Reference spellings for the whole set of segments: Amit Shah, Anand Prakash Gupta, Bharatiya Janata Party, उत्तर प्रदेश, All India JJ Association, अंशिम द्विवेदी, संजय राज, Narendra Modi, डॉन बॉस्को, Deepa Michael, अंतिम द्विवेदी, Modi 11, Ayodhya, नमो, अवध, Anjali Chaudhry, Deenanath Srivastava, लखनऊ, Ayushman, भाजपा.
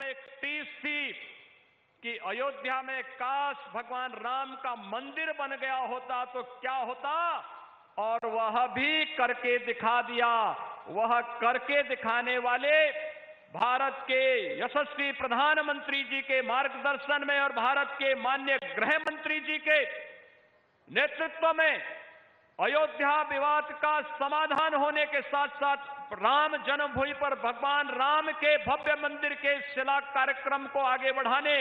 में 30 फीट कि अयोध्या में काश भगवान राम का मंदिर बन गया होता तो क्या होता, और वह भी करके दिखा दिया। वह करके दिखाने वाले भारत के यशस्वी प्रधानमंत्री जी के मार्गदर्शन में और भारत के माननीय गृह मंत्री जी के नेतृत्व में अयोध्या विवाद का समाधान होने के साथ साथ राम जन्मभूमि पर भगवान राम के भव्य मंदिर के शिला कार्यक्रम को आगे बढ़ाने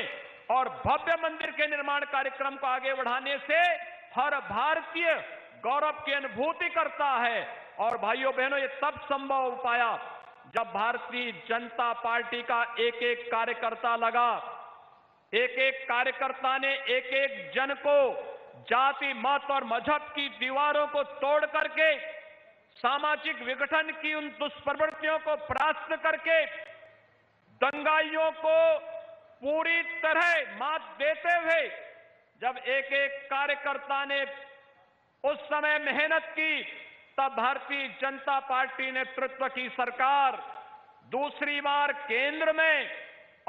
और भव्य मंदिर के निर्माण कार्यक्रम को आगे बढ़ाने से हर भारतीय गौरव की अनुभूति करता है। और भाइयों बहनों, ये तब संभव हो पाया जब भारतीय जनता पार्टी का एक-एक कार्यकर्ता लगा। एक-एक कार्यकर्ता ने एक-एक जन को जाति, मत और मजहब की दीवारों को तोड़ करके सामाजिक विघटन की उन दुष्प्रवृत्तियों को परास्त करके दंगाइयों को पूरी तरह मात देते हुए जब एक-एक कार्यकर्ता ने उस समय मेहनत की, तब भारतीय जनता पार्टी नेतृत्व की सरकार दूसरी बार केंद्र में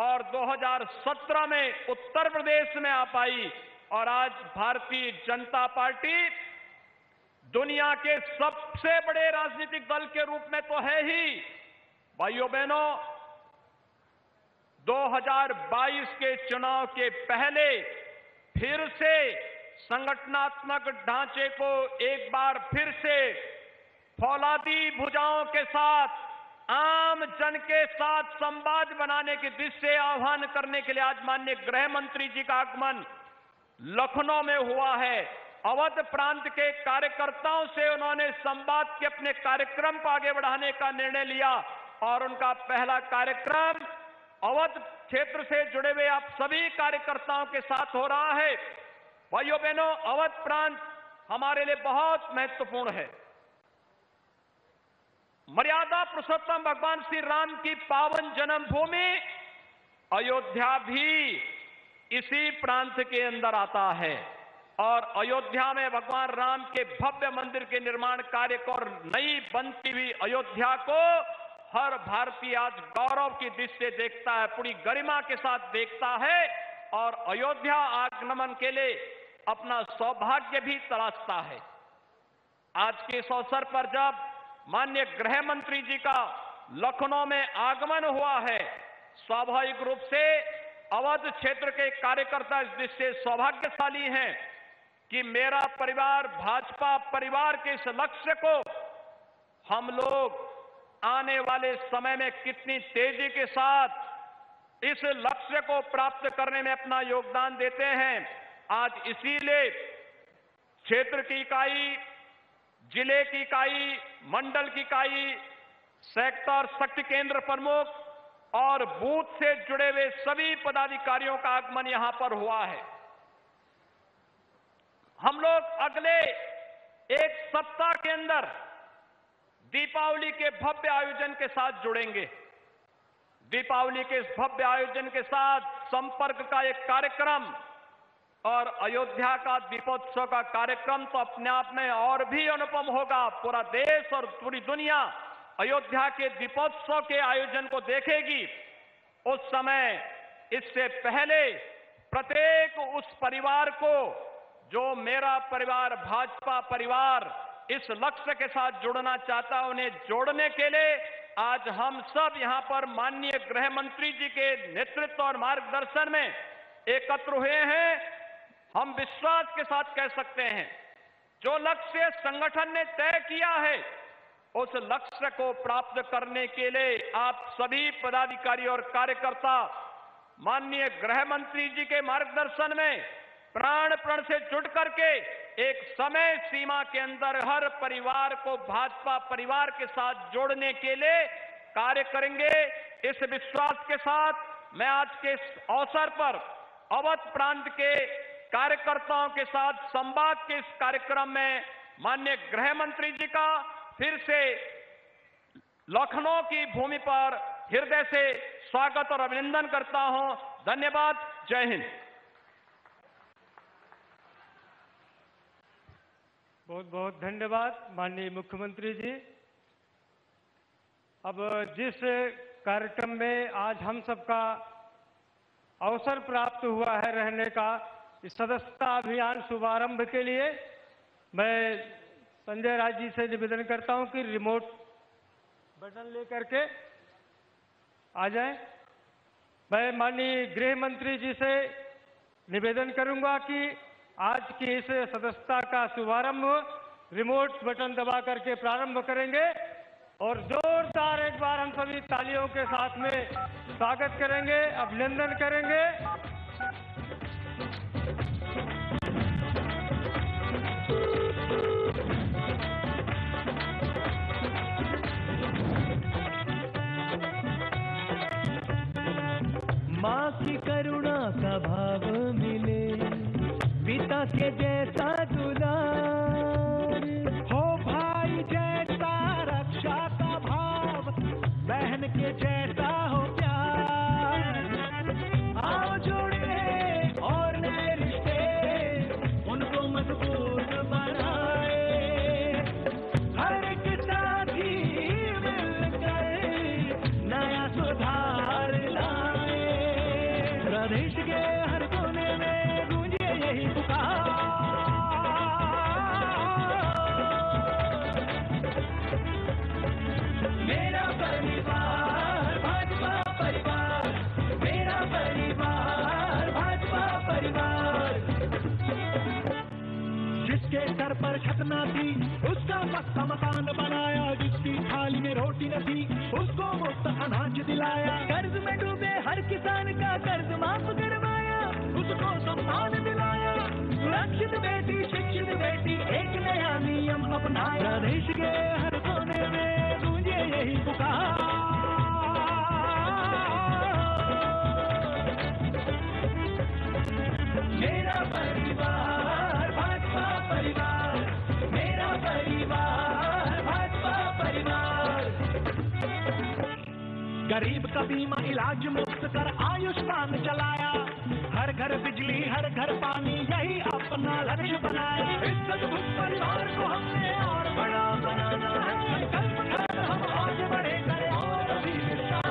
और 2017 में उत्तर प्रदेश में आ पाई। और आज भारतीय जनता पार्टी दुनिया के सबसे बड़े राजनीतिक दल के रूप में तो है ही। भाइयों बहनों, 2022 के चुनाव के पहले फिर से संगठनात्मक ढांचे को एक बार फिर से फौलादी भुजाओं के साथ आम जन के साथ संवाद बनाने की दिशा से आह्वान करने के लिए आज माननीय गृह मंत्री जी का आगमन लखनऊ में हुआ है। अवध प्रांत के कार्यकर्ताओं से उन्होंने संवाद के अपने कार्यक्रम को आगे बढ़ाने का निर्णय लिया और उनका पहला कार्यक्रम अवध क्षेत्र से जुड़े हुए आप सभी कार्यकर्ताओं के साथ हो रहा है। भाइयों बहनों, अवध प्रांत हमारे लिए बहुत महत्वपूर्ण है। मर्यादा पुरुषोत्तम भगवान श्री राम की पावन जन्मभूमि अयोध्या भी इसी प्रांत के अंदर आता है और अयोध्या में भगवान राम के भव्य मंदिर के निर्माण कार्य को और नई बनती हुई अयोध्या को हर भारतीय आज गौरव की दृष्टि से देखता है, पूरी गरिमा के साथ देखता है और अयोध्या आगमन के लिए अपना सौभाग्य भी तलाशता है। आज के इस अवसर पर जब माननीय गृह मंत्री जी का लखनऊ में आगमन हुआ है, स्वाभाविक रूप से अवध क्षेत्र के कार्यकर्ता इस दृष्टि से सौभाग्यशाली हैं कि मेरा परिवार भाजपा परिवार के इस लक्ष्य को हम लोग आने वाले समय में कितनी तेजी के साथ इस लक्ष्य को प्राप्त करने में अपना योगदान देते हैं। आज इसीलिए क्षेत्र की इकाई, जिले की इकाई, मंडल की इकाई, सेक्टर शक्ति केंद्र प्रमुख और बूथ से जुड़े हुए सभी पदाधिकारियों का आगमन यहां पर हुआ है। हम लोग अगले एक सप्ताह के अंदर दीपावली के भव्य आयोजन के साथ जुड़ेंगे। दीपावली के इस भव्य आयोजन के साथ संपर्क का एक कार्यक्रम और अयोध्या का दीपोत्सव का कार्यक्रम तो अपने आप में और भी अनुपम होगा। पूरा देश और पूरी दुनिया अयोध्या के दीपोत्सव के आयोजन को देखेगी। उस समय इससे पहले प्रत्येक उस परिवार को जो मेरा परिवार भाजपा परिवार इस लक्ष्य के साथ जुड़ना चाहता है, उन्हें जोड़ने के लिए आज हम सब यहां पर माननीय गृह मंत्री जी के नेतृत्व और मार्गदर्शन में एकत्र हुए हैं। हम विश्वास के साथ कह सकते हैं जो लक्ष्य संगठन ने तय किया है, उस लक्ष्य को प्राप्त करने के लिए आप सभी पदाधिकारी और कार्यकर्ता माननीय गृह मंत्री जी के मार्गदर्शन में प्राण से जुट करके एक समय सीमा के अंदर हर परिवार को भाजपा परिवार के साथ जोड़ने के लिए कार्य करेंगे। इस विश्वास के साथ मैं आज के इस अवसर पर अवध प्रांत के कार्यकर्ताओं के साथ संवाद के इस कार्यक्रम में माननीय गृह मंत्री जी का फिर से लखनऊ की भूमि पर हृदय से स्वागत और अभिनंदन करता हूं। धन्यवाद। जय हिंद। बहुत बहुत धन्यवाद माननीय मुख्यमंत्री जी। अब जिस कार्यक्रम में आज हम सबका अवसर प्राप्त हुआ है रहने का। इस सदस्यता अभियान शुभारंभ के लिए मैं संजय राज जी से निवेदन करता हूं कि रिमोट बटन लेकर के आ जाएं। मैं माननीय गृह मंत्री जी से निवेदन करूंगा कि आज की इस सदस्यता का शुभारंभ रिमोट बटन दबा करके प्रारंभ करेंगे और जोरदार एक बार हम सभी तालियों के साथ में स्वागत करेंगे, अभिनंदन करेंगे। माँ की करुणा का भाव मिले पिता के जैसा दुलार हो, भाई जैसा रक्षा का भाव, बहन के जैसा हो प्यार। आओ जुड़े और नए रिश्ते उनको मजबूत बनाए, हर एक साथी मिलकर नया सुधार लाए। प्रदेश के हर कोने में गूंजे यही पुकार। जिसके सर पर छत न थी उसका पक्का मकान बनाया, जिसकी थाली में रोटी न थी उसको मुफ्त अनाज दिलाया। कर्ज में डूबे हर किसान का कर्ज माफ करवाया, उसको सम्मान दिलाया। सुरक्षित बेटी, शिक्षित बेटी, एक नया नियम अपनाया। प्रदेश के हर कोने में गूंजे यही पुकार। मेरा परिवार भाजपा परिवार, मेरा परिवार भाजपा परिवार। गरीब का बीमा इलाज मुफ्त कर आयुष्मान चलाया, हर घर बिजली हर घर पानी यही अपना लक्ष्य बनाया। इस सचमुच परिवार को हमने और बड़ा बनाना है, कल कर हम आज बड़े करें और भी विस्तार।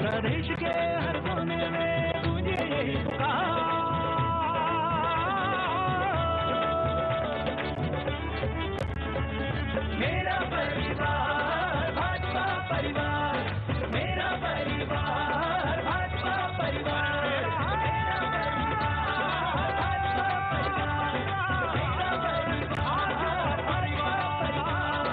प्रदेश के हर कोने में गूंजे यही पुकार। मेरा परिवार भाजपा परिवार, मेरा परिवार भाजपा परिवार, मेरा परिवार भाजपा परिवार, मेरा परिवार परिवार।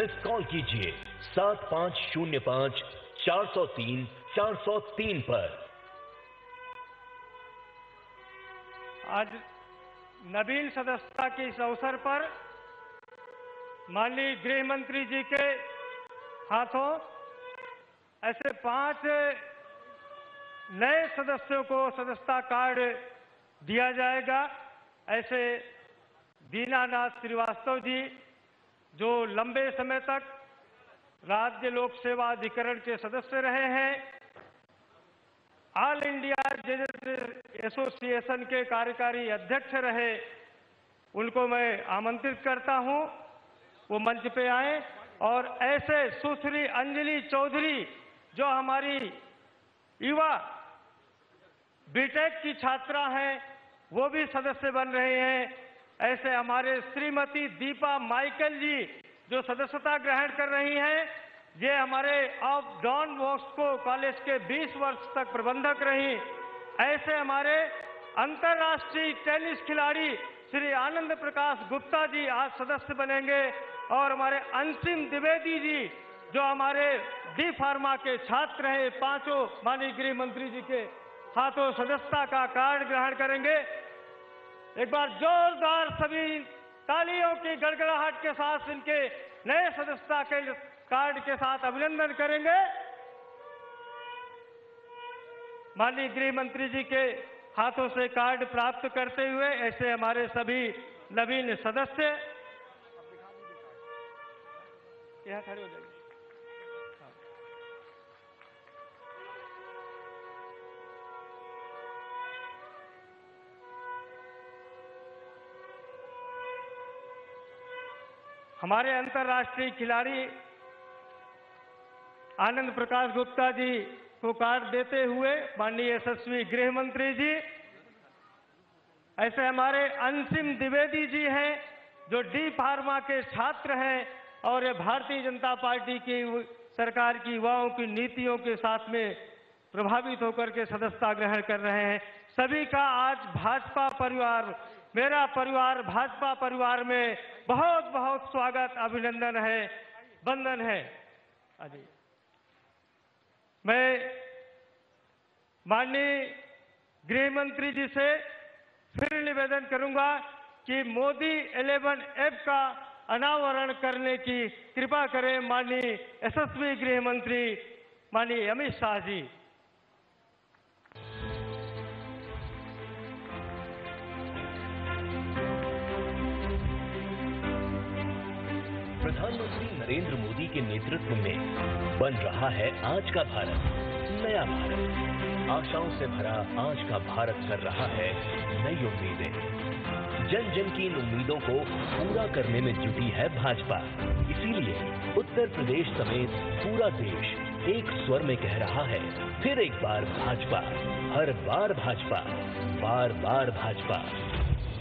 मिस कॉल कीजिए 7505-403-403 पर। आज नवीन सदस्यता के इस अवसर पर माननीय गृह मंत्री जी के हाथों ऐसे 5 नए सदस्यों को सदस्यता कार्ड दिया जाएगा। ऐसे दीनानाथ श्रीवास्तव जी, जो लंबे समय तक राज्य लोक सेवा अधिकरण के सदस्य रहे हैं, ऑल इंडिया जेजे एसोसिएशन के कार्यकारी अध्यक्ष रहे, उनको मैं आमंत्रित करता हूं वो मंच पे आए। और ऐसे सुश्री अंजलि चौधरी, जो हमारी युवा बीटेक की छात्रा हैं, वो भी सदस्य बन रहे हैं। ऐसे हमारे श्रीमती दीपा माइकल जी, जो सदस्यता ग्रहण कर रही हैं, ये हमारे ऑफ डॉन बॉस्को कॉलेज के 20 वर्ष तक प्रबंधक रही। ऐसे हमारे अंतर्राष्ट्रीय टेनिस खिलाड़ी श्री आनंद प्रकाश गुप्ता जी आज सदस्य बनेंगे। और हमारे अंतिम द्विवेदी जी, जो हमारे डी फार्मा के छात्र हैं, 5 माननीय गृह मंत्री जी के हाथों सदस्यता का कार्ड ग्रहण करेंगे। एक बार जोरदार सभी तालियों की गड़गड़ाहट के साथ इनके नए सदस्यता के कार्ड के साथ अभिनंदन करेंगे। माननीय गृह मंत्री जी के हाथों से कार्ड प्राप्त करते हुए ऐसे हमारे सभी नवीन सदस्य यहाँ खड़े हो जाएंगे। हमारे अंतर्राष्ट्रीय खिलाड़ी आनंद प्रकाश गुप्ता जी को कार्ड देते हुए माननीय यशस्वी गृह मंत्री जी, ऐसे हमारे अंशिम द्विवेदी जी हैं जो डी फार्मा के छात्र हैं और ये भारतीय जनता पार्टी की सरकार की युवाओं की नीतियों के साथ में प्रभावित होकर के सदस्यता ग्रहण कर रहे हैं। सभी का आज भाजपा परिवार, मेरा परिवार, भाजपा परिवार में बहुत बहुत स्वागत, अभिनंदन है, वंदन है। अजी मैं माननीय गृह मंत्री जी से फिर निवेदन करूंगा कि मोदी 11 ऐप का अनावरण करने की कृपा करें माननीय यशस्वी गृह मंत्री माननीय अमित शाह जी। प्रधानमंत्री नरेंद्र मोदी के नेतृत्व में बन रहा है आज का भारत, नया भारत। आशाओं से भरा आज का भारत कर रहा है नई उम्मीदें। जन जन की इन उम्मीदों को पूरा करने में जुटी है भाजपा। इसीलिए उत्तर प्रदेश समेत पूरा देश एक स्वर में कह रहा है, फिर एक बार भाजपा, हर बार भाजपा, बार बार भाजपा।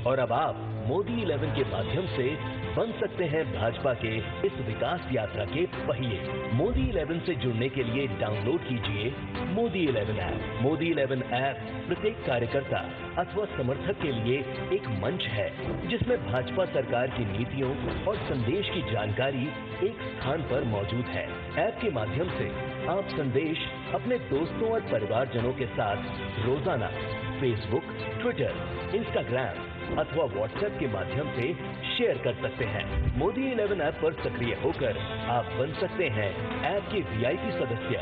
और अब आप मोदी 11 के माध्यम से बन सकते हैं भाजपा के इस विकास यात्रा के पहिए। मोदी 11 से जुड़ने के लिए डाउनलोड कीजिए मोदी 11 ऐप। मोदी 11 ऐप प्रत्येक कार्यकर्ता अथवा समर्थक के लिए एक मंच है जिसमें भाजपा सरकार की नीतियों और संदेश की जानकारी एक स्थान पर मौजूद है। ऐप के माध्यम से आप संदेश अपने दोस्तों और परिवारजनों के साथ रोजाना फेसबुक, ट्विटर, इंस्टाग्राम अथवा व्हाट्सएप के माध्यम से शेयर कर सकते हैं। मोदी 11 ऐप पर सक्रिय होकर आप बन सकते हैं ऐप के VIP सदस्य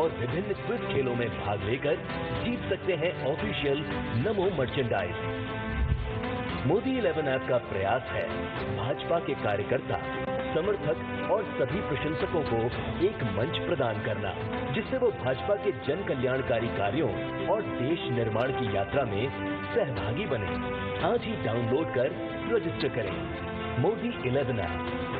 और विभिन्न क्विज खेलों में भाग लेकर जीत सकते हैं ऑफिशियल नमो मर्चेंडाइज। मोदी 11 ऐप का प्रयास है भाजपा के कार्यकर्ता, समर्थक और सभी प्रशंसकों को एक मंच प्रदान करना, जिससे वो भाजपा के जन कल्याणकारी कार्यों और देश निर्माण की यात्रा में सहभागी बने। आज ही डाउनलोड कर रजिस्टर करें मोदी 11 ऐप।